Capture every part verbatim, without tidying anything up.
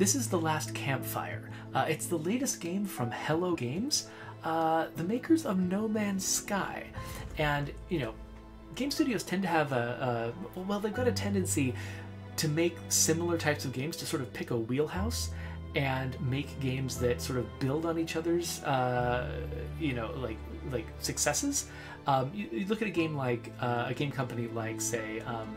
This is The Last Campfire. Uh, it's the latest game from Hello Games, uh, the makers of No Man's Sky. And, you know, game studios tend to have a, a... well, they've got a tendency to make similar types of games, to sort of pick a wheelhouse and make games that sort of build on each other's, uh, you know, like like successes. Um, you, you look at a game like uh, a game company like, say, um,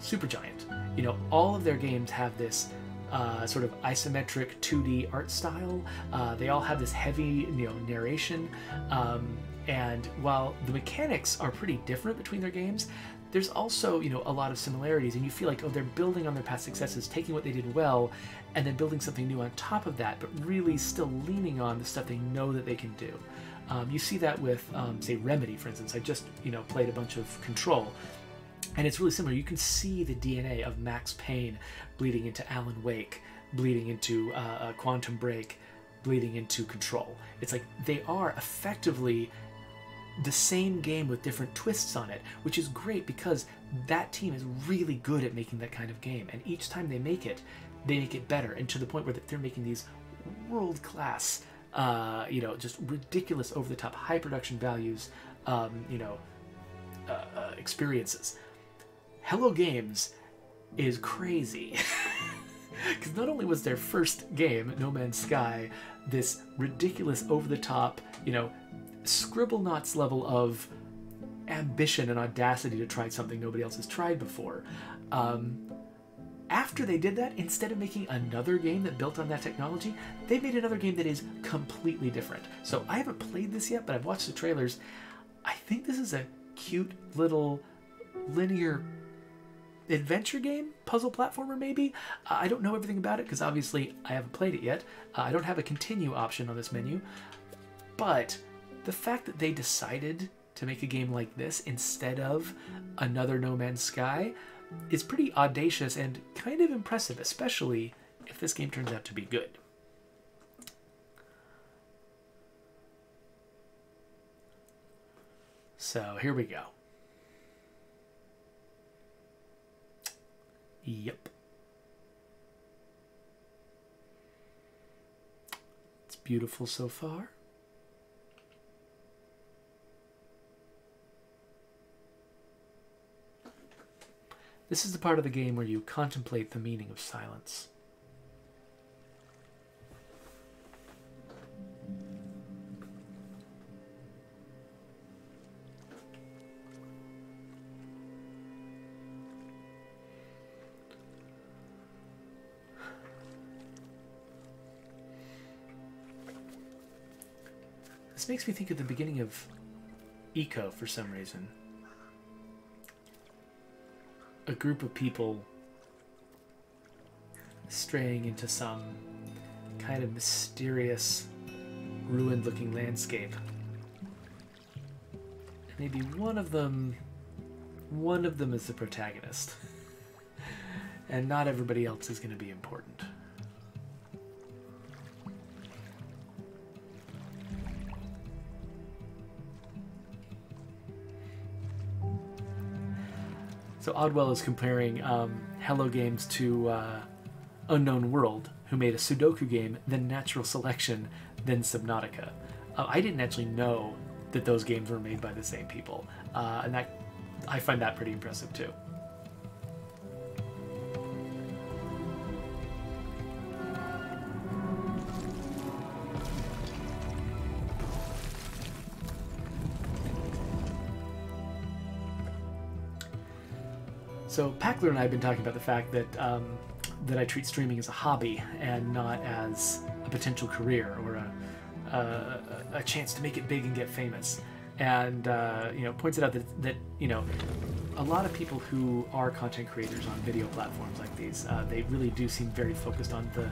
Supergiant. You know, all of their games have this uh, sort of isometric two D art style. Uh, they all have this heavy, you know, narration. Um, and while the mechanics are pretty different between their games, there's also, you know, a lot of similarities, and you feel like, oh, they're building on their past successes, taking what they did well, and then building something new on top of that, but really still leaning on the stuff they know that they can do. Um, you see that with, um, say, Remedy, for instance. I just, you know, played a bunch of Control, and it's really similar. You can see the D N A of Max Payne bleeding into Alan Wake, bleeding into uh, Quantum Break, bleeding into Control. It's like they are effectively the same game with different twists on it, which is great because that team is really good at making that kind of game, and each time they make it, they make it better, and to the point where they're making these world-class, uh, you know, just ridiculous, over-the-top, high production values, um, you know, uh, uh, experiences. Hello Games is crazy. Because not only was their first game, No Man's Sky, this ridiculous, over-the-top, you know, Scribblenauts level of ambition and audacity to try something nobody else has tried before. Um, after they did that, instead of making another game that built on that technology, they made another game that is completely different. So I haven't played this yet, but I've watched the trailers. I think this is a cute little linear adventure game, puzzle platformer maybe. Uh, I don't know everything about it because obviously I haven't played it yet. Uh, I don't have a continue option on this menu, but the fact that they decided to make a game like this instead of another No Man's Sky is pretty audacious and kind of impressive, especially if this game turns out to be good. So here we go. Yep. It's beautiful so far. This is the part of the game where you contemplate the meaning of silence. This makes me think of the beginning of Ico for some reason. A group of people straying into some kind of mysterious, ruined-looking landscape. And maybe one of them, one of them is the protagonist, and not everybody else is going to be important. So Oddwell is comparing um, Hello Games to uh, Unknown World, who made a Sudoku game, then Natural Selection, then Subnautica. Uh, I didn't actually know that those games were made by the same people, uh, and that I find that pretty impressive too. So Packler and I have been talking about the fact that um, that I treat streaming as a hobby and not as a potential career or a, a, a chance to make it big and get famous. And uh, you know, points it out that, that you know, a lot of people who are content creators on video platforms like these, uh, they really do seem very focused on the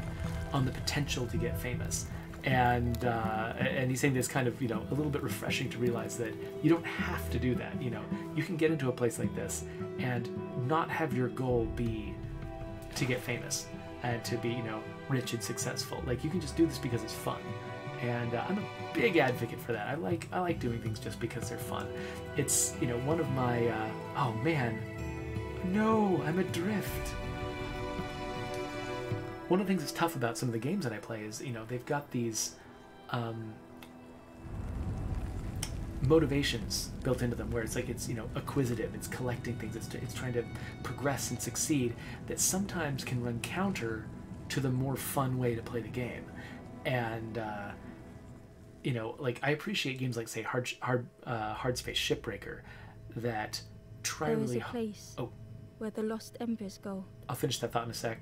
on the potential to get famous. And uh, and he's saying this kind of, you know, a little bit refreshing to realize that you don't have to do that. You know, you can get into a place like this and not have your goal be to get famous and to be, you know, rich and successful. Like, you can just do this because it's fun. And uh, I'm a big advocate for that. I like I like doing things just because they're fun. It's, you know, one of my uh, oh man, no, I'm adrift. one of the things that's tough about some of the games that I play is, you know, they've got these um, motivations built into them, where it's like it's, you know, acquisitive, it's collecting things, it's, it's trying to progress and succeed, that sometimes can run counter to the more fun way to play the game. And, uh, you know, like, I appreciate games like, say, Hard, Hard, uh, Hard Space Shipbreaker that try there really... There is a place oh. where the lost embers go. I'll finish that thought in a sec.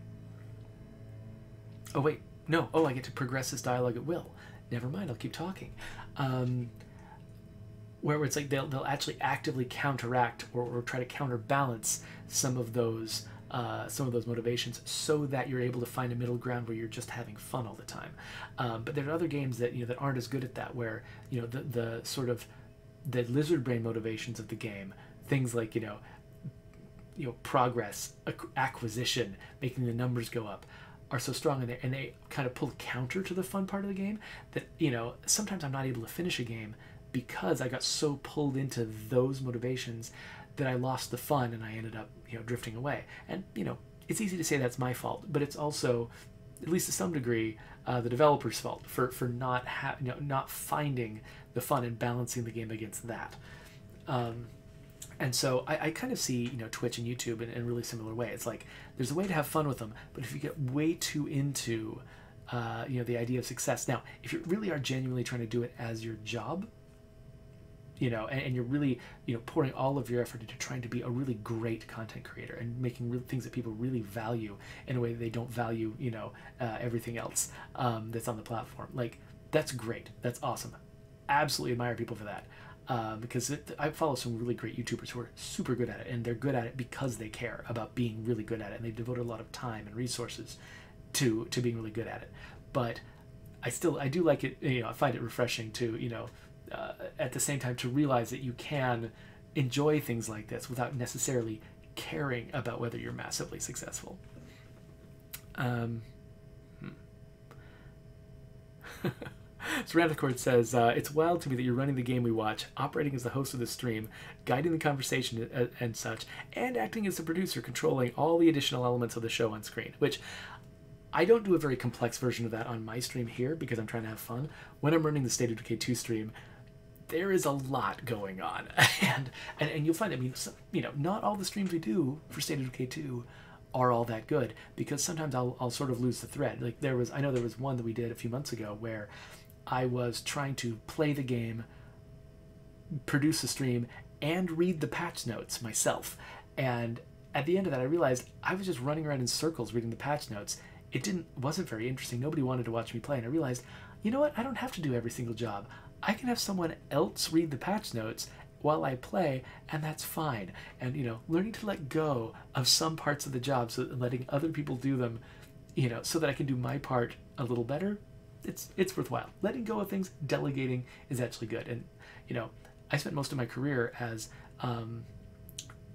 Oh, wait. No. Oh, I get to progress this dialogue at will. Never mind. I'll keep talking. Um, where it's like they'll, they'll actually actively counteract or, or try to counterbalance some of those... Uh, some of those motivations, so that you're able to find a middle ground where you're just having fun all the time. Um, but there are other games that, you know, that aren't as good at that, where, you know, the, the sort of the lizard brain motivations of the game, things like, you know, you know, progress, acquisition, making the numbers go up, are so strong in there, and they kind of pull counter to the fun part of the game that, you know, sometimes I'm not able to finish a game because I got so pulled into those motivations that I lost the fun and I ended up, you know, drifting away. And, you know, it's easy to say that's my fault, but it's also, at least to some degree, uh, the developer's fault for, for not ha you know, not finding the fun and balancing the game against that. Um, and so I, I kind of see, you know, Twitch and YouTube in, in a really similar way. It's like, there's a way to have fun with them, but if you get way too into, uh, you know, the idea of success. Now, if you really are genuinely trying to do it as your job, you know, and, and you're really, you know, pouring all of your effort into trying to be a really great content creator and making real things that people really value in a way that they don't value, you know, uh, everything else um, that's on the platform. Like, that's great. That's awesome. Absolutely admire people for that. Uh, because it, I follow some really great YouTubers who are super good at it, and they're good at it because they care about being really good at it, and they've devoted a lot of time and resources to to being really good at it. But I still, I do like it, you know, I find it refreshing to, you know, Uh, at the same time to realize that you can enjoy things like this without necessarily caring about whether you're massively successful. Um, hmm. Seranticord says, uh, it's wild to me that you're running the game we watch, operating as the host of the stream, guiding the conversation and, and such, and acting as the producer, controlling all the additional elements of the show on screen, which... I don't do a very complex version of that on my stream here because I'm trying to have fun. When I'm running the State of Decay two stream, there is a lot going on. and, and and you'll find, I mean, some, you know, not all the streams we do for State of Decay two are all that good, because sometimes I'll, I'll sort of lose the thread. Like there was, I know there was one that we did a few months ago where I was trying to play the game, produce the stream, and read the patch notes myself. And at the end of that, I realized I was just running around in circles reading the patch notes. It didn't, wasn't very interesting. Nobody wanted to watch me play, and I realized, you know what? I don't have to do every single job. I can have someone else read the patch notes while I play, and that's fine. And, you know, learning to let go of some parts of the job, so letting other people do them, you know, so that I can do my part a little better, it's it's worthwhile. Letting go of things, delegating is actually good. And, you know, I spent most of my career as um,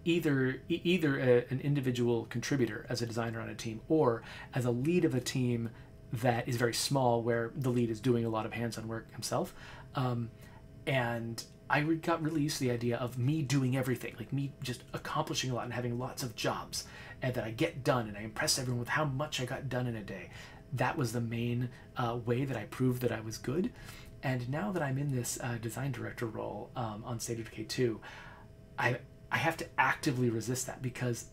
either either a, an individual contributor as a designer on a team, or as a lead of a team that is very small, where the lead is doing a lot of hands-on work himself. Um, and I got really used to the idea of me doing everything, like me just accomplishing a lot and having lots of jobs, and that I get done and I impress everyone with how much I got done in a day. That was the main uh, way that I proved that I was good. And now that I'm in this uh, design director role um, on State of Decay two, I I have to actively resist that, because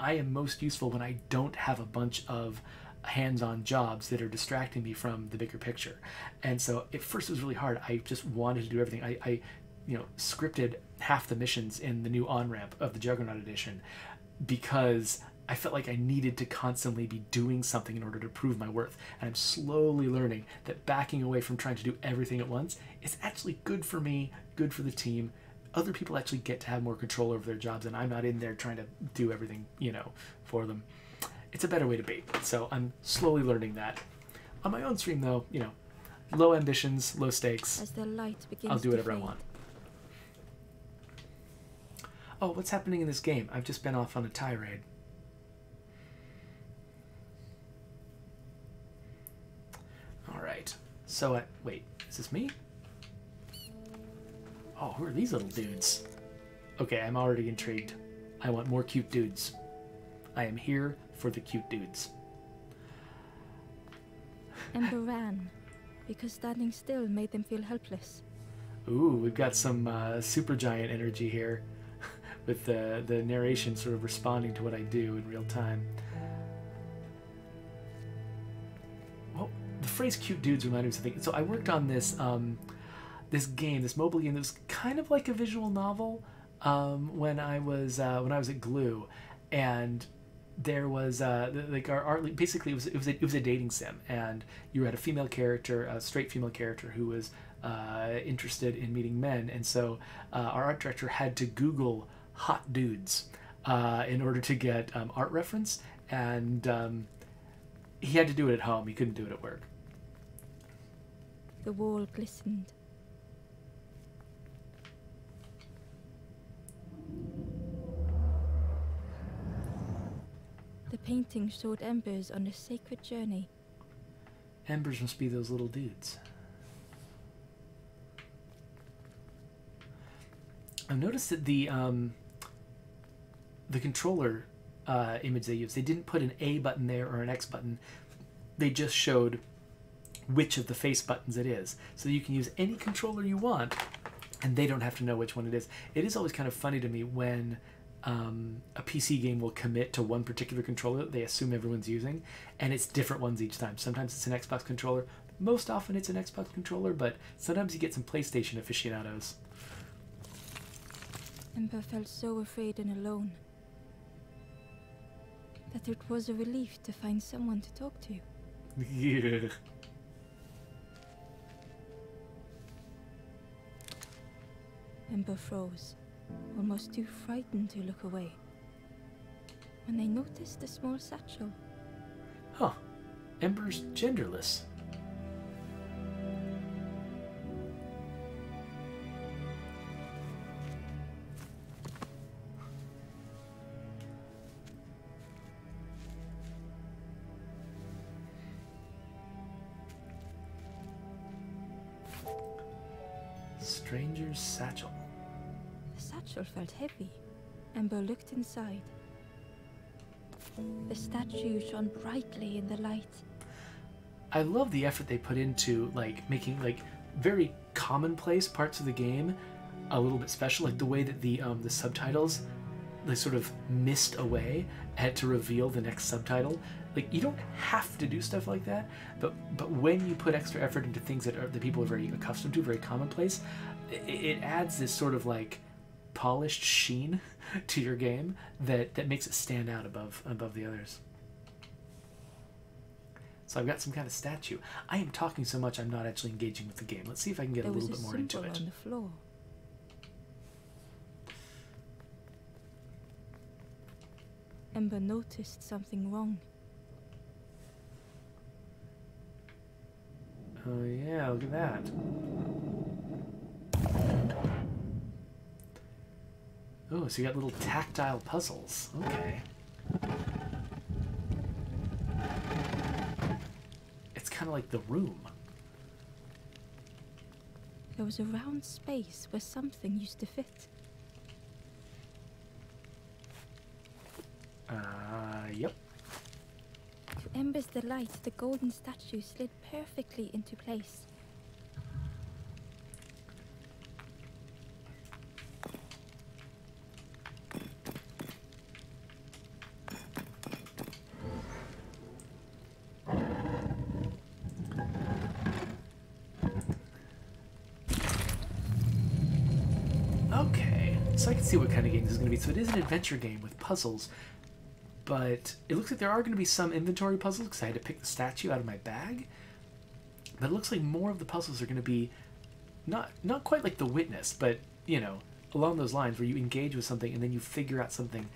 I am most useful when I don't have a bunch of hands-on jobs that are distracting me from the bigger picture. And so at first it was really hard. I just wanted to do everything. I, I you know, scripted half the missions in the new on-ramp of the Juggernaut edition because I felt like I needed to constantly be doing something in order to prove my worth. And I'm slowly learning that backing away from trying to do everything at once is actually good for me, good for the team. Other people actually get to have more control over their jobs, and I'm not in there trying to do everything, you know, for them. It's a better way to be. So I'm slowly learning that. On my own stream, though, you know, low ambitions, low stakes. As the light begins I'll do whatever I want. Oh, what's happening in this game? I've just been off on a tirade. All right. So, I, wait, is this me? Oh, who are these little dudes? Okay, I'm already intrigued. I want more cute dudes. I am here for the cute dudes. and they ran, because standing still made them feel helpless. Ooh, we've got some uh, Supergiant energy here, with the, the narration sort of responding to what I do in real time. Well, the phrase cute dudes reminded me of something. So I worked on this, um, this game, this mobile game that was kind of like a visual novel um, when, I was, uh, when I was at Glue, and there was uh like our art lead, basically it was it was a, it was a dating sim, and you had a female character, a straight female character who was uh interested in meeting men, and so uh, our art director had to Google hot dudes uh in order to get um, art reference, and um he had to do it at home. He couldn't do it at work. The wall glistened. The painting showed embers on a sacred journey. Embers must be those little dudes. I've noticed that the um, the controller uh, image they used, they didn't put an A button there or an X button. They just showed which of the face buttons it is. So you can use any controller you want, and they don't have to know which one it is. It is always kind of funny to me when Um, a P C game will commit to one particular controller that they assume everyone's using, and it's different ones each time. Sometimes it's an Xbox controller. Most often it's an Xbox controller, but sometimes you get some PlayStation aficionados. Ember felt so afraid and alone that it was a relief to find someone to talk to. Yeah. Ember froze, almost too frightened to look away, when they noticed a small satchel. Huh. Ember's genderless. Stranger's satchel. Satchel felt heavy. Ember looked inside. The statue shone brightly in the light. I love the effort they put into like making like very commonplace parts of the game a little bit special, like the way that the um, the subtitles they sort of missed away and to reveal the next subtitle. Like, you don't have to do stuff like that, but but when you put extra effort into things that are, that people are very accustomed to, very commonplace, it, it adds this sort of like polished sheen to your game that that makes it stand out above above the others. So I've got some kind of statue. I am talking so much I'm not actually engaging with the game. Let's see if I can get a little bit more into it. There was a symbol on the floor. Ember noticed something wrong. Oh yeah, look at that. Oh, so you got little tactile puzzles. Okay. It's kind of like the room. There was a round space where something used to fit. Uh, yep. To Ember's delight, the golden statue slid perfectly into place. See what kind of game this is going to be. So it is an adventure game with puzzles, but it looks like there are going to be some inventory puzzles because I had to pick the statue out of my bag. But it looks like more of the puzzles are going to be not not quite like The Witness, but you know, along those lines where you engage with something and then you figure out something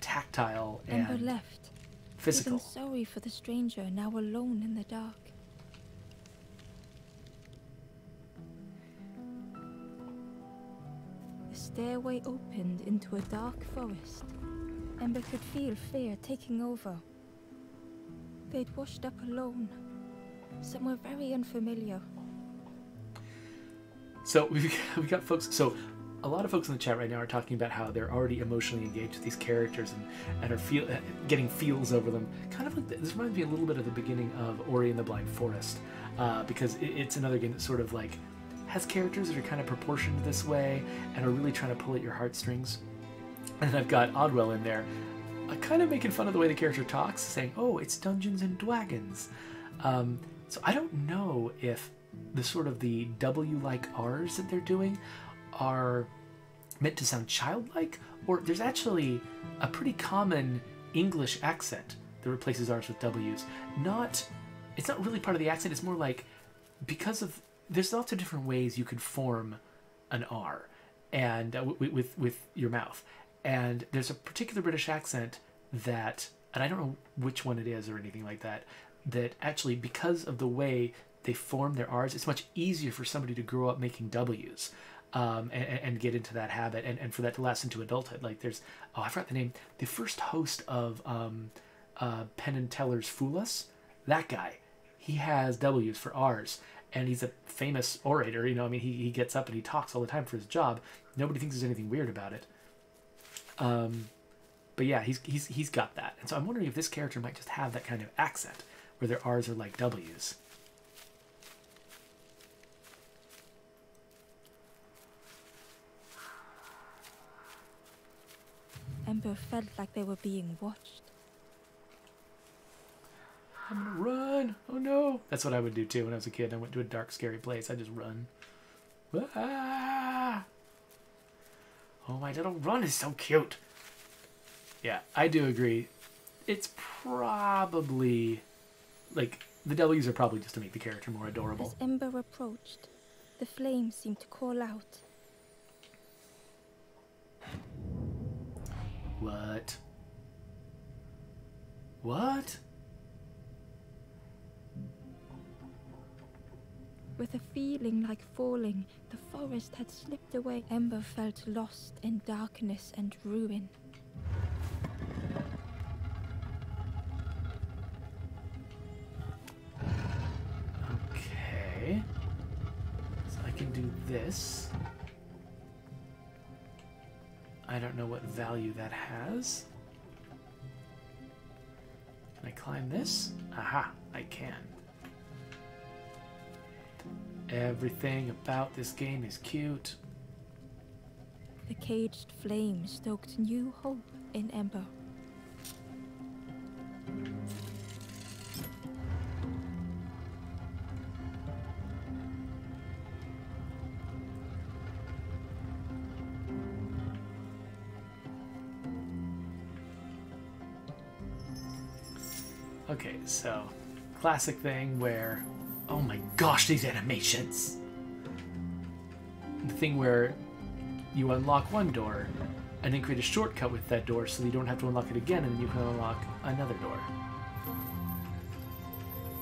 tactile and Ember left, physical. Even sorry for the stranger now alone in the dark. The stairway opened into a dark forest. Ember could feel fear taking over. They'd washed up alone, somewhere very unfamiliar. So we've got, we've got folks, so a lot of folks in the chat right now are talking about how they're already emotionally engaged with these characters and, and are feel, getting feels over them. Kind of like this reminds me a little bit of the beginning of Ori in the Blind Forest, uh, because it, it's another game that sort of like has characters that are kind of proportioned this way and are really trying to pull at your heartstrings. And then I've got Odwell in there, uh, kind of making fun of the way the character talks, saying, "Oh, it's Dungeons and Dragons." Um, so I don't know if the sort of the W-like R's that they're doing are meant to sound childlike, or there's actually a pretty common English accent that replaces R's with W's. Not, it's not really part of the accent, it's more like, because of, there's lots of different ways you could form an R and uh, with, with, with your mouth. And there's a particular British accent that, and I don't know which one it is or anything like that, that actually, because of the way they form their R's, it's much easier for somebody to grow up making W's um, and, and get into that habit, and, and for that to last into adulthood. Like there's, oh, I forgot the name, the first host of um, uh, Penn and Teller's Fool Us, that guy, he has W's for R's, and he's a famous orator, you know, I mean, he, he gets up and he talks all the time for his job. Nobody thinks there's anything weird about it. Um, but yeah, he's, he's, he's got that. And so I'm wondering if this character might just have that kind of accent where their R's are like W's. Ember felt like they were being watched. I'm gonna run! Oh no! That's what I would do too when I was a kid. I went to a dark, scary place. I'd just run. Ah! Oh, my little run is so cute! Yeah, I do agree. It's probably... like, the W's are probably just to make the character more adorable. As Ember approached, the flame seemed to call out. What? What? With a feeling like falling, the forest had slipped away. Ember felt lost in darkness and ruin. Okay. So I can do this. I don't know what value that has. Can I climb this? Aha, I can. Everything about this game is cute. The caged flame stoked new hope in Ember. Okay, so classic thing where, oh my gosh, these animations! The thing where you unlock one door and then create a shortcut with that door so that you don't have to unlock it again, and you can unlock another door.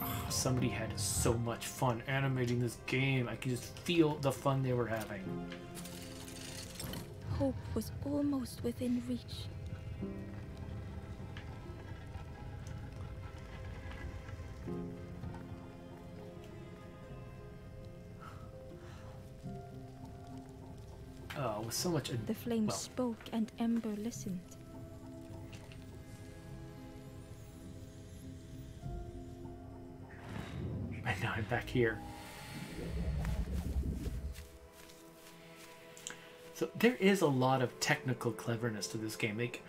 Oh, somebody had so much fun animating this game. I could just feel the fun they were having. Hope was almost within reach. Oh, with so much... The flame well. spoke and Ember listened. And now I'm back here. So there is a lot of technical cleverness to this game. Like,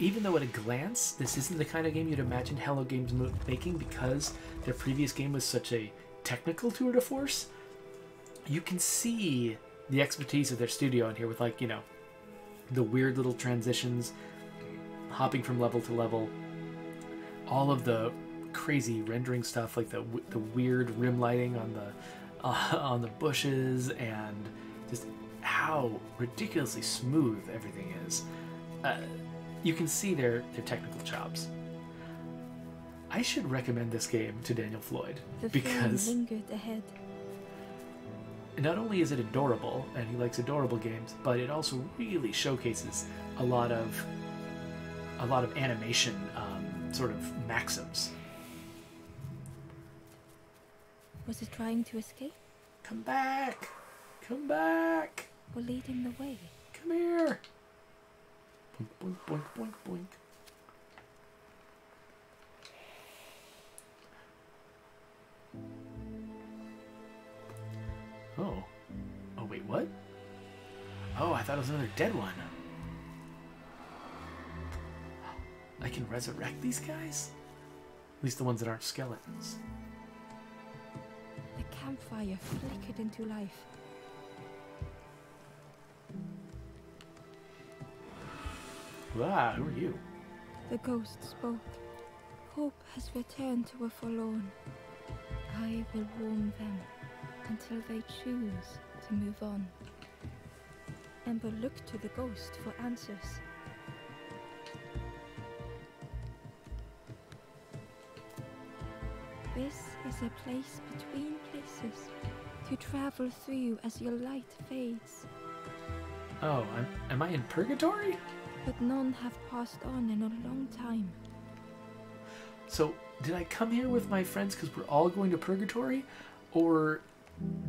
even though at a glance, this isn't the kind of game you'd imagine Hello Games making, because their previous game was such a technical tour de force, you can see the expertise of their studio in here with, like, you know, the weird little transitions, hopping from level to level, all of the crazy rendering stuff, like the the weird rim lighting on the uh, on the bushes, and just how ridiculously smooth everything is. Uh, you can see their their technical chops. I should recommend this game to Daniel Floyd, the because lingered ahead. Not only is it adorable, and he likes adorable games, but it also really showcases a lot of a lot of animation um, sort of maxims. Was it trying to escape? Come back! Come back. We're leading the way. Come here. Boink, boink, boink, boink, boink. Oh. Oh, wait, what? Oh, I thought it was another dead one. I can resurrect these guys? At least the ones that aren't skeletons. The campfire flickered into life. Ah, who are you? The ghost spoke. Hope has returned to a forlorn. I will warm them until they choose to move on. Ember looked to the ghost for answers. This is a place between places to travel through as your light fades. Oh, I'm, am I in purgatory? But none have passed on in a long time. So, did I come here with my friends because we're all going to purgatory? Or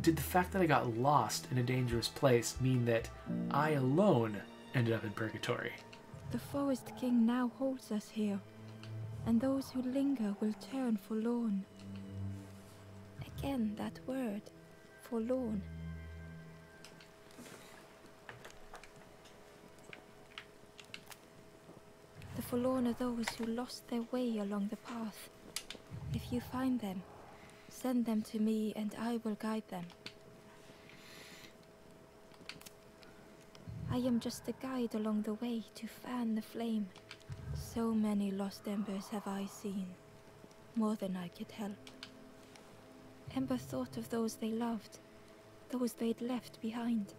did the fact that I got lost in a dangerous place mean that I alone ended up in purgatory? The Forest King now holds us here, and those who linger will turn forlorn. Again, that word, forlorn. The forlorn are those who lost their way along the path. If you find them, send them to me and I will guide them. I am just a guide along the way to fan the flame. So many lost embers have I seen, more than I could help. Ember thought of those they loved, those they'd left behind.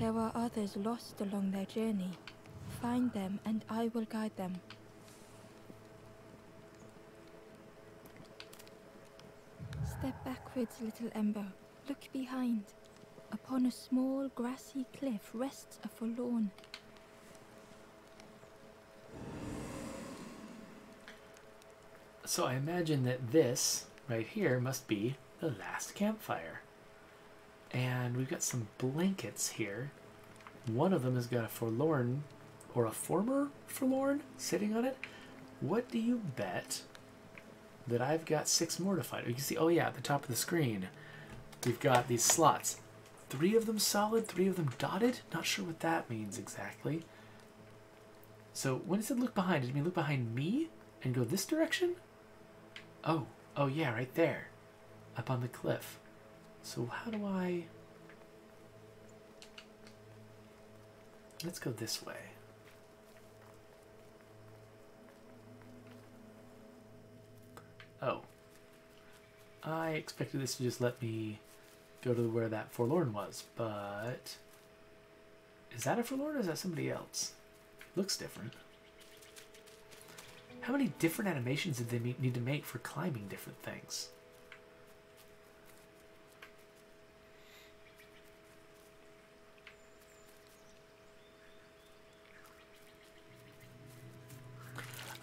There are others lost along their journey. Find them and I will guide them. Step backwards, little Ember. Look behind. Upon a small grassy cliff rests a forlorn. So I imagine that this right here must be the last campfire. And we've got some blankets here. One of them has got a forlorn, or a former forlorn, sitting on it. What do you bet that I've got six more to fight? You can see, oh yeah, at the top of the screen, we've got these slots. Three of them solid, three of them dotted. Not sure what that means exactly. So when it said look behind, did it mean look behind me and go this direction? Oh, oh yeah, right there, up on the cliff. So how do I... Let's go this way. Oh. I expected this to just let me go to where that forlorn was, but... Is that a forlorn or is that somebody else? Looks different. How many different animations did they need to make for climbing different things?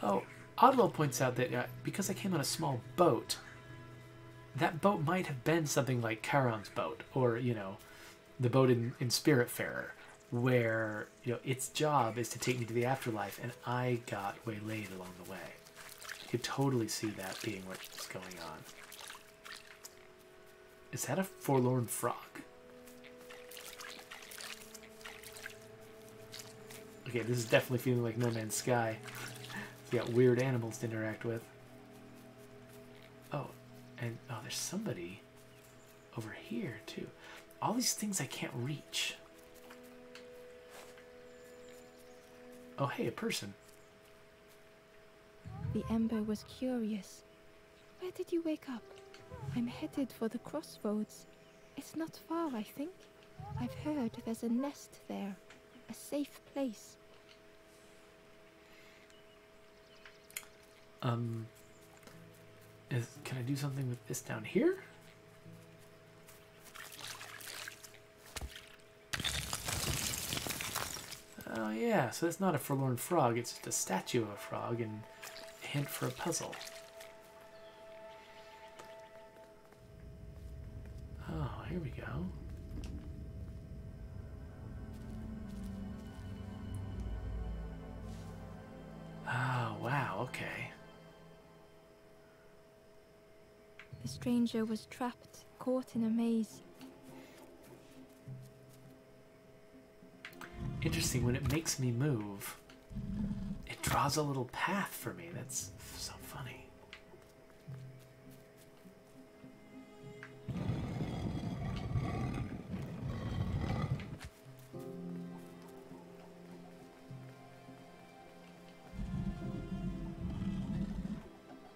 Oh, Odlo points out that uh, because I came on a small boat, that boat might have been something like Charon's boat, or, you know, the boat in, in Spiritfarer, where, you know, its job is to take me to the afterlife, and I got waylaid along the way. You could totally see that being what's going on. Is that a forlorn frog? Okay, this is definitely feeling like No Man's Sky. You got weird animals to interact with. Oh, and oh, there's somebody over here too. All these things I can't reach. Oh, hey, a person. The Ember was curious. Where did you wake up? I'm headed for the crossroads. It's not far, I think. I've heard there's a nest there, a safe place. Um, is, can I do something with this down here? Oh yeah, so that's not a forlorn frog, it's just a statue of a frog and a hint for a puzzle. here we go. Oh, wow, okay. The stranger was trapped, caught in a maze. Interesting, when it makes me move, it draws a little path for me. That's so funny.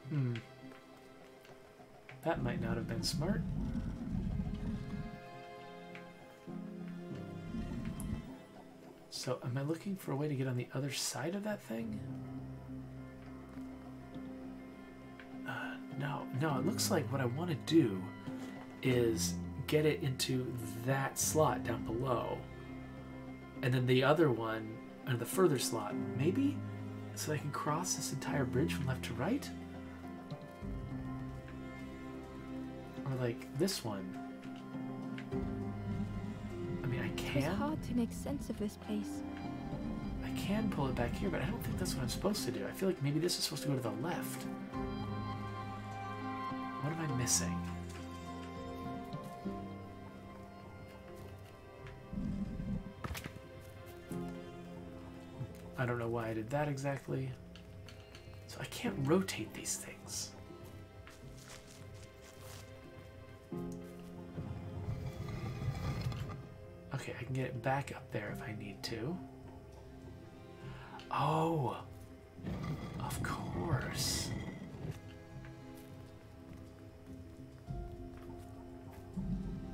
Hmm. That might not have been smart. So, am I looking for a way to get on the other side of that thing? Uh, no, no, it looks like what I want to do is get it into that slot down below. And then the other one, or the further slot, maybe? So I can cross this entire bridge from left to right? Or like this one. It's hard to make sense of this place. I can pull it back here, but I don't think that's what I'm supposed to do. I feel like maybe this is supposed to go to the left. What am I missing? I don't know why I did that exactly. So I can't rotate these things. Okay, I can get it back up there if I need to. Oh, of course.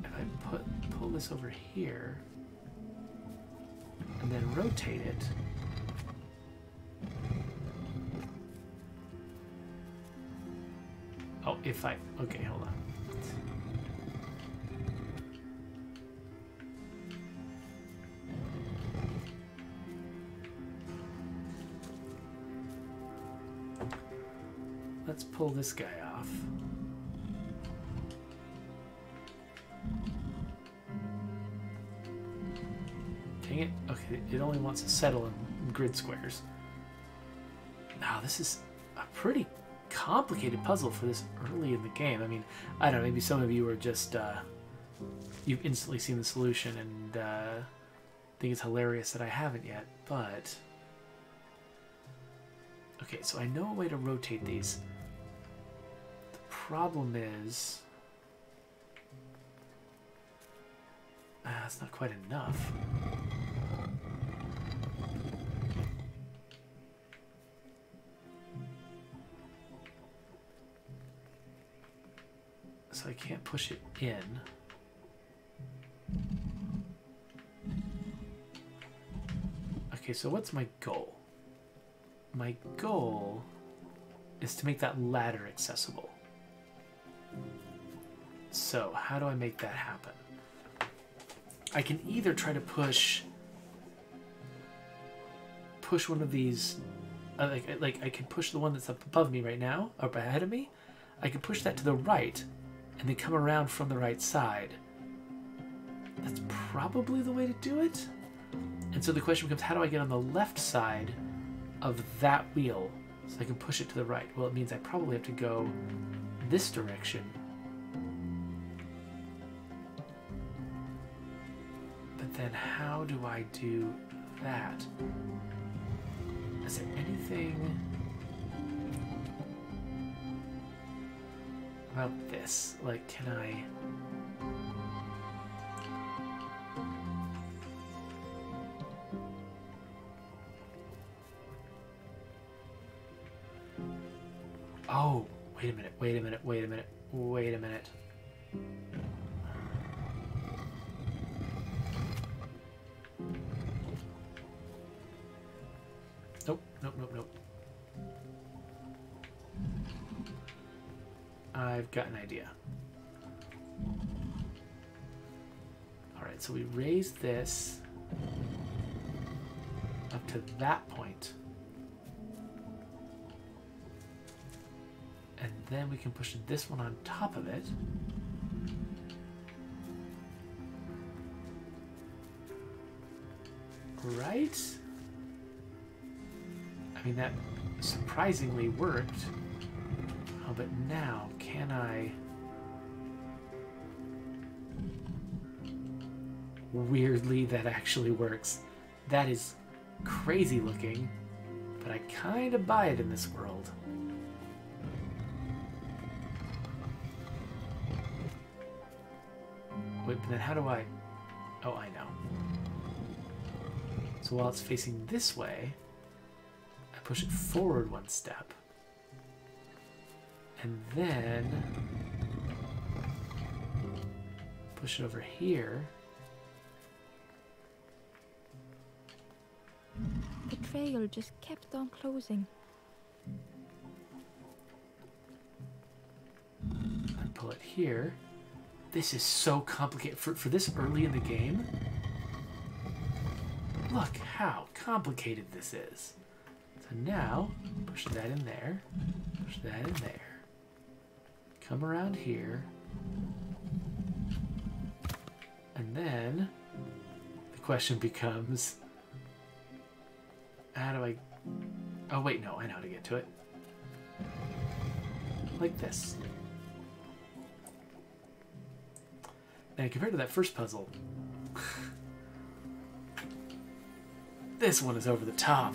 If I put pull this over here and then rotate it. Oh, if I, okay, hold on. Let's pull this guy off. Dang it. Okay, it only wants to settle in grid squares. Now, this is a pretty complicated puzzle for this early in the game. I mean, I don't know, maybe some of you are just, uh, you've instantly seen the solution and uh, think it's hilarious that I haven't yet, but... Okay, so I know a way to rotate these. Problem is, ah, that's not quite enough. So I can't push it in. Okay, so what's my goal? My goal is to make that ladder accessible. So, how do I make that happen? I can either try to push push one of these, uh, like, like I can push the one that's up above me right now, up ahead of me. I can push that to the right and then come around from the right side. That's probably the way to do it. And so the question becomes, how do I get on the left side of that wheel so I can push it to the right? Well, it means I probably have to go this direction. Then how do I do that? Is there anything about this? Like, can I... Oh, wait a minute, wait a minute, wait a minute, wait a minute. Nope, nope, nope, nope. I've got an idea. Alright, so we raise this up to that point. And then we can push this one on top of it. Right? I mean, that surprisingly worked. Oh, but now, can I... Weirdly, that actually works. That is crazy looking, but I kind of buy it in this world. Wait, but then how do I... Oh, I know. So while it's facing this way, I push it forward one step. And then push it over here. The trail just kept on closing. And pull it here. This is so complicated. For, for this early in the game, look how complicated this is. So now, push that in there, push that in there. Come around here. And then the question becomes, how do I... Oh wait, no, I know how to get to it. Like this. Now, compared to that first puzzle, this one is over the top.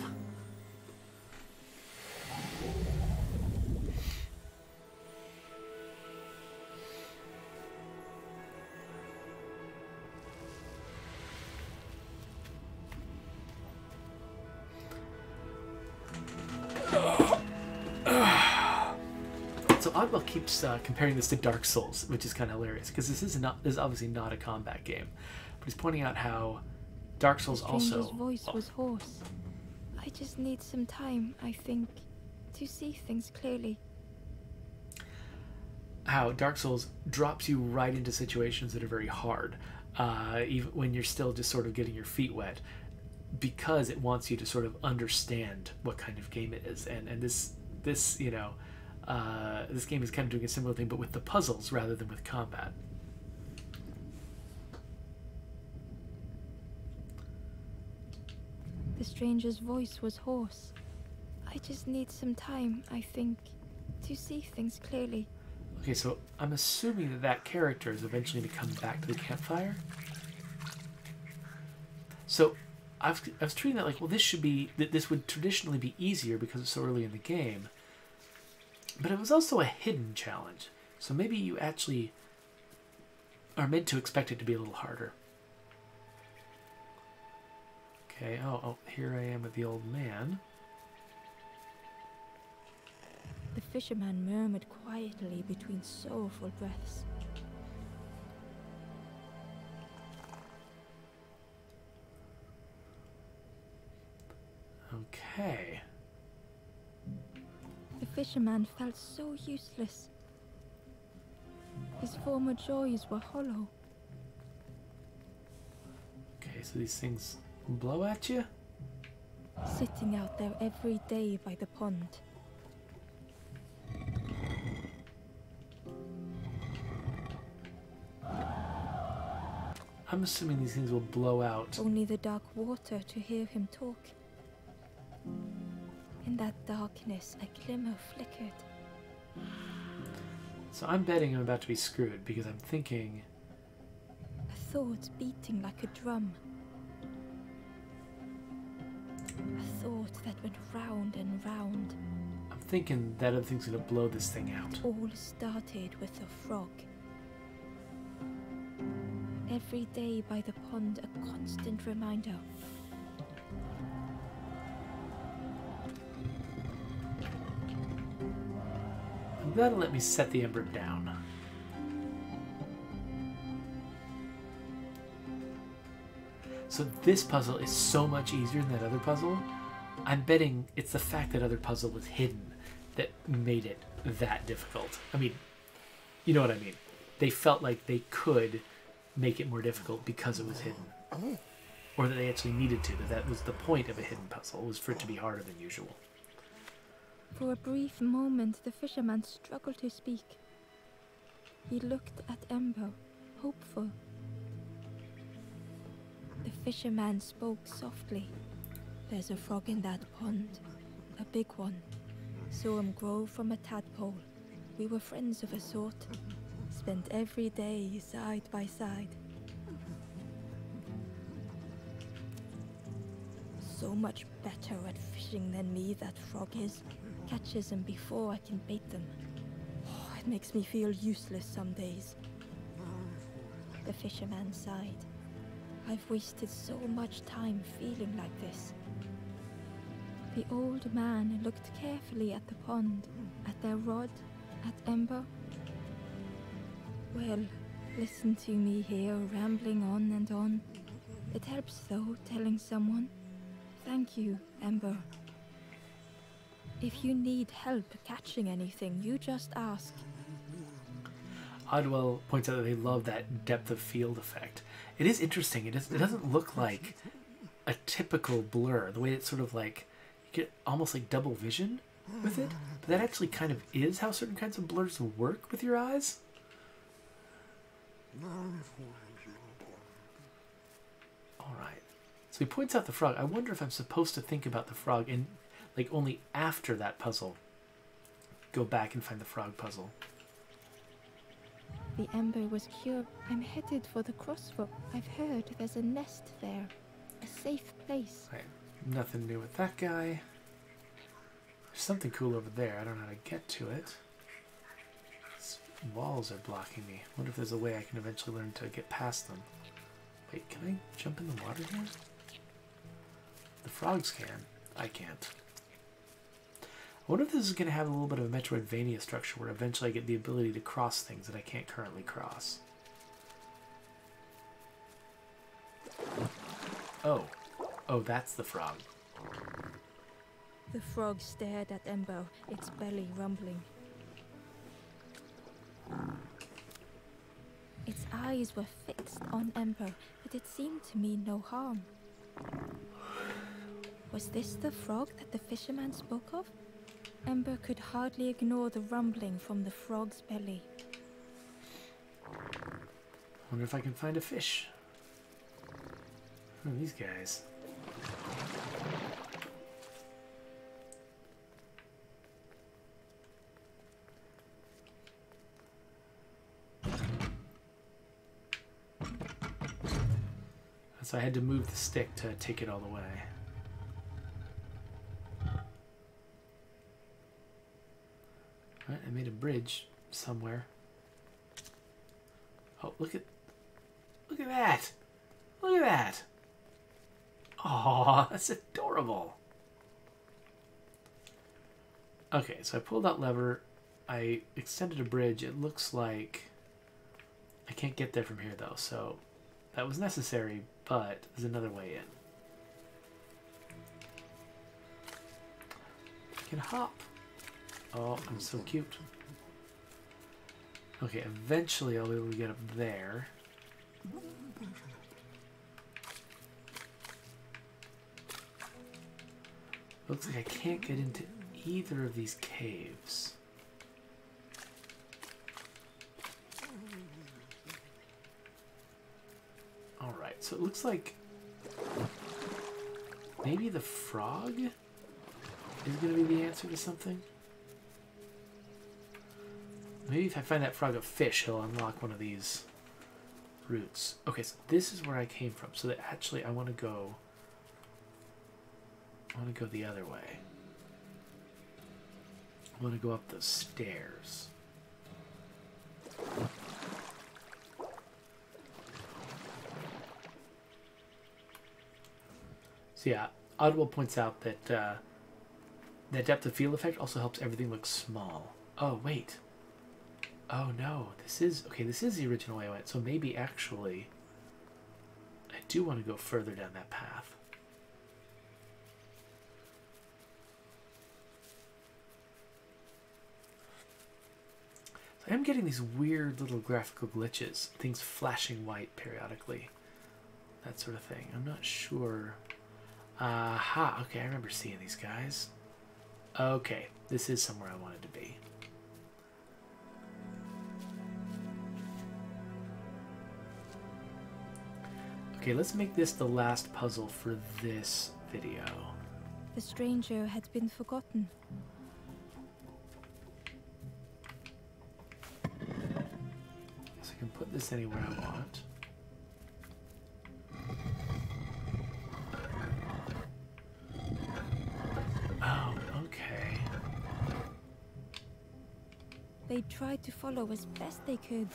Keeps uh, comparing this to Dark Souls, which is kind of hilarious because this is not this is obviously not a combat game, but he's pointing out how Dark Souls also. His voice oh. was hoarse. I just need some time, I think, to see things clearly. How Dark Souls drops you right into situations that are very hard, uh, even when you're still just sort of getting your feet wet, because it wants you to sort of understand what kind of game it is, and and this this you know. Uh, this game is kind of doing a similar thing, but with the puzzles rather than with combat. The stranger's voice was hoarse. I just need some time, I think, to see things clearly. Okay, so I'm assuming that that character is eventually going to come back to the campfire. So I was, I was treating that like, well, this should be, that this would traditionally be easier because it's so early in the game. But it was also a hidden challenge, so maybe you actually are meant to expect it to be a little harder. Okay, oh, oh, here I am with the old man. The fisherman murmured quietly between sorrowful breaths. Okay. The fisherman felt so useless. His former joys were hollow. Okay, so these things blow at you? Sitting out there every day by the pond. I'm assuming these things will blow out. Only the dark water to hear him talk. In that darkness, a glimmer flickered. So I'm betting I'm about to be screwed because I'm thinking... A thought beating like a drum. A thought that went round and round. I'm thinking that other thing's going to blow this thing out. It all started with a frog. Every day by the pond, a constant reminder. That'll let me set the ember down. So this puzzle is so much easier than that other puzzle. I'm betting it's the fact that other puzzle was hidden that made it that difficult. I mean, you know what I mean. They felt like they could make it more difficult because it was hidden. Or that they actually needed to, that that was the point of a hidden puzzle, was for it to be harder than usual. For a brief moment, the fisherman struggled to speak. He looked at Ember, hopeful. The fisherman spoke softly. There's a frog in that pond, a big one. Saw him grow from a tadpole. We were friends of a sort. Spent every day side by side. So much better at fishing than me, that frog is. Catches them before I can bait them. Oh, it makes me feel useless some days. The fisherman sighed. I've wasted so much time feeling like this. The old man looked carefully at the pond, at their rod, at Ember. Well, listen to me here, rambling on and on. It helps though, telling someone. Thank you, Ember. If you need help catching anything, you just ask. Oddwell points out that they love that depth of field effect. It is interesting. It, is, it doesn't look like a typical blur. The way it's sort of like, you get almost like double vision with it. But that actually kind of is how certain kinds of blurs work with your eyes. Alright. So he points out the frog. I wonder if I'm supposed to think about the frog and like only after that puzzle go back and find the frog puzzle. The ember was cured. I'm headed for the crossroad. I've heard there's a nest there. A safe place. Right. Nothing new with that guy. There's something cool over there. I don't know how to get to it. These walls are blocking me. I wonder if there's a way I can eventually learn to get past them. Wait, can I jump in the water here? The frogs can. I can't. I wonder if this is going to have a little bit of a Metroidvania structure where eventually I get the ability to cross things that I can't currently cross. Oh. Oh, that's the frog. The frog stared at Ember, its belly rumbling. Its eyes were fixed on Ember, but it seemed to mean no harm. Was this the frog that the fisherman spoke of? Ember could hardly ignore the rumbling from the frog's belly. Wonder if I can find a fish. Who are these guys? So I had to move the stick to take it all the way. Right, I made a bridge somewhere. Oh, look at, look at that! Look at that! Aw, that's adorable. Okay, so I pulled that lever. I extended a bridge. It looks like I can't get there from here though, so that was necessary, but there's another way in. I can hop. Oh, I'm so cute. Okay, eventually I'll be able to get up there. Looks like I can't get into either of these caves. Alright, so it looks like maybe the frog is going to be the answer to something. Maybe if I find that frog a fish, he'll unlock one of these routes. Okay, so this is where I came from. So that actually I want to go... I want to go the other way. I want to go up those stairs. So yeah, Oddwell points out that uh, the depth of field effect also helps everything look small. Oh, wait. Oh no, this is, okay, this is the original way I went, so maybe actually I do want to go further down that path. So I'm getting these weird little graphical glitches, things flashing white periodically, that sort of thing. I'm not sure. Aha, uh, okay, I remember seeing these guys. Okay, this is somewhere I wanted to be. Okay, let's make this the last puzzle for this video. The stranger had been forgotten. So I can put this anywhere I want. Oh, okay. They tried to follow as best they could.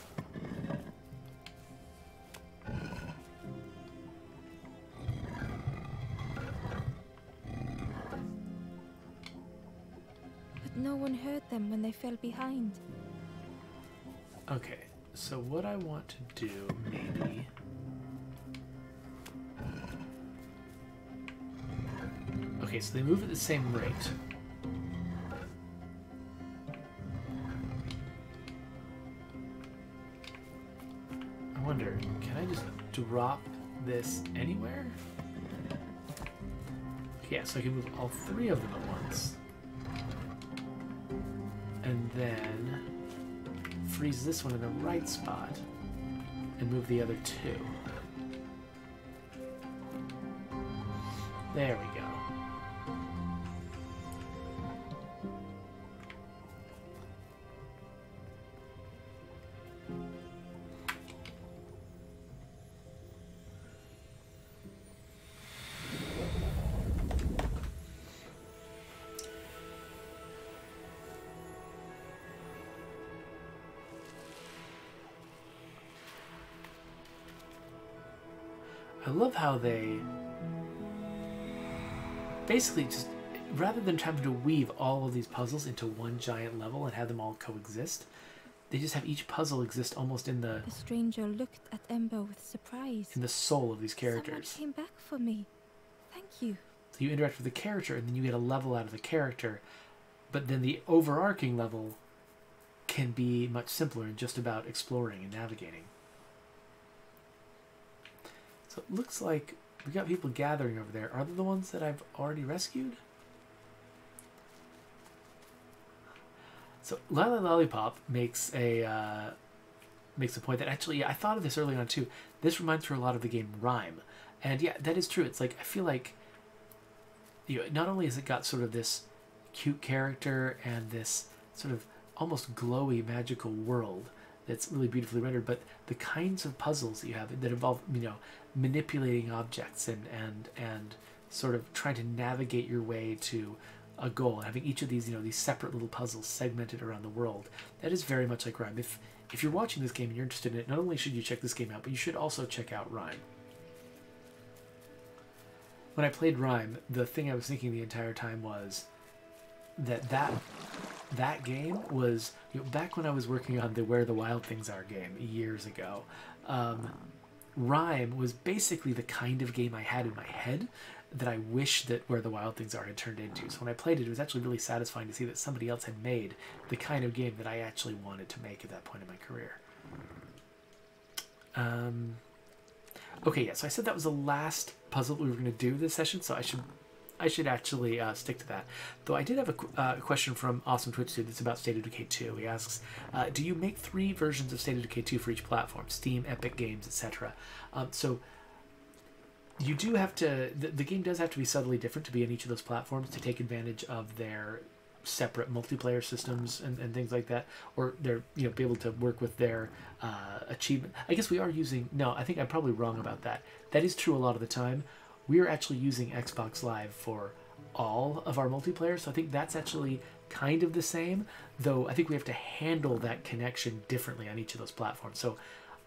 Them when they fell behind. Okay, so what I want to do maybe okay so they move at the same rate. I wonder, can I just drop this anywhere? Yeah, so I can move all three of them at once. And then freeze this one in the right spot and move the other two. There we go. How they basically just, rather than trying to weave all of these puzzles into one giant level and have them all coexist, they just have each puzzle exist almost in the, the stranger looked at Ember with surprise. In the soul of these characters. Someone came back for me. Thank you. So you interact with the character and then you get a level out of the character, but then the overarching level can be much simpler and just about exploring and navigating. So it looks like we got people gathering over there. Are they the ones that I've already rescued? So Lila Lollipop makes a uh, makes a point that actually, yeah, I thought of this early on too. This reminds her a lot of the game Rime, and yeah, that is true. It's like I feel like you know, not only has it got sort of this cute character and this sort of almost glowy magical world that's really beautifully rendered, but the kinds of puzzles that you have that involve, you know, manipulating objects and and and sort of trying to navigate your way to a goal, and having each of these, you know, these separate little puzzles segmented around the world, that is very much like Rime. If if you're watching this game and you're interested in it, not only should you check this game out, but you should also check out Rime. When I played Rime, the thing I was thinking the entire time was that that that game was, you know, back when I was working on the Where the Wild Things Are game years ago, um, Rime was basically the kind of game I had in my head that I wish that Where the Wild Things Are had turned into. So when I played it, it was actually really satisfying to see that somebody else had made the kind of game that I actually wanted to make at that point in my career. Um, okay, yeah, so I said that was the last puzzle we were going to do this session, so I should... I should actually uh, stick to that. Though I did have a qu uh, question from Awesome Twitch dude that's about State of Decay two. He asks, uh, do you make three versions of State of Decay two for each platform? Steam, Epic Games, et cetera. Um, so you do have to... The, the game does have to be subtly different to be on each of those platforms to take advantage of their separate multiplayer systems and, and things like that, or they're, you know, be able to work with their uh, achievement. I guess we are using... No, I think I'm probably wrong about that. That is true a lot of the time. We are actually using Xbox Live for all of our multiplayer, so I think that's actually kind of the same, though I think we have to handle that connection differently on each of those platforms. So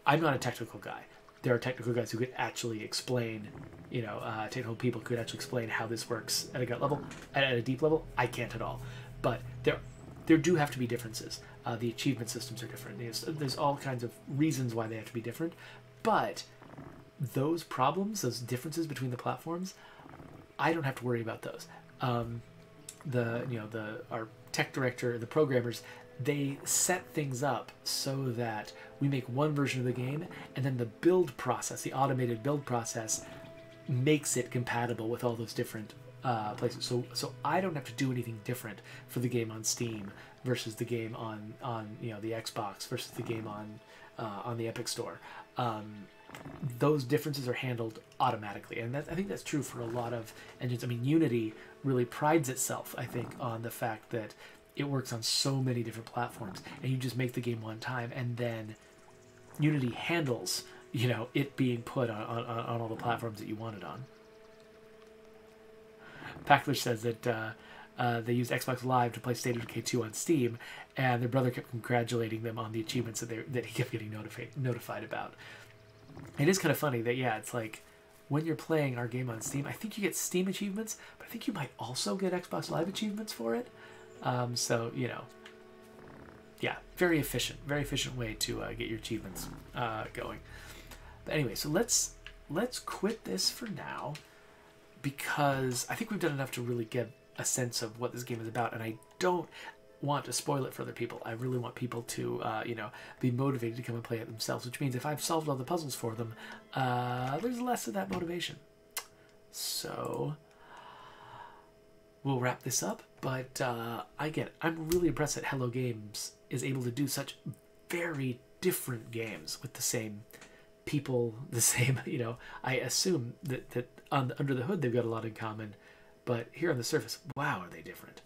I'm not a technical guy. There are technical guys who could actually explain, you know, uh, technical people could actually explain how this works at a gut level, at a deep level. I can't at all. But there, there do have to be differences. Uh, the achievement systems are different. There's, there's all kinds of reasons why they have to be different, but those problems, those differences between the platforms, I don't have to worry about those. Um, the you know the our tech director, the programmers, they set things up so that we make one version of the game, and then the build process, the automated build process, makes it compatible with all those different uh, places. So so I don't have to do anything different for the game on Steam versus the game on on you know the Xbox versus the game on uh, on the Epic Store. Um, those differences are handled automatically. And that, I think that's true for a lot of engines. I mean, Unity really prides itself, I think, on the fact that it works on so many different platforms, and you just make the game one time, and then Unity handles, you know, it being put on, on, on all the platforms that you want it on. Packlish says that uh, uh, they used Xbox Live to play State of Decay two on Steam, and their brother kept congratulating them on the achievements that, they, that he kept getting notified, notified about. It is kind of funny that, yeah, it's like, when you're playing our game on Steam, I think you get Steam achievements, but I think you might also get Xbox Live achievements for it. Um, so, you know, yeah, very efficient, very efficient way to uh, get your achievements uh, going. But anyway, so let's let's quit this for now, because I think we've done enough to really get a sense of what this game is about, and I don't want to spoil it for other people. I really want people to, uh, you know, be motivated to come and play it themselves, which means if I've solved all the puzzles for them, uh, there's less of that motivation. So we'll wrap this up, but uh, I get it. I'm really impressed that Hello Games is able to do such very different games with the same people, the same, you know, I assume that, that on, under the hood they've got a lot in common, but here on the surface, wow, are they different.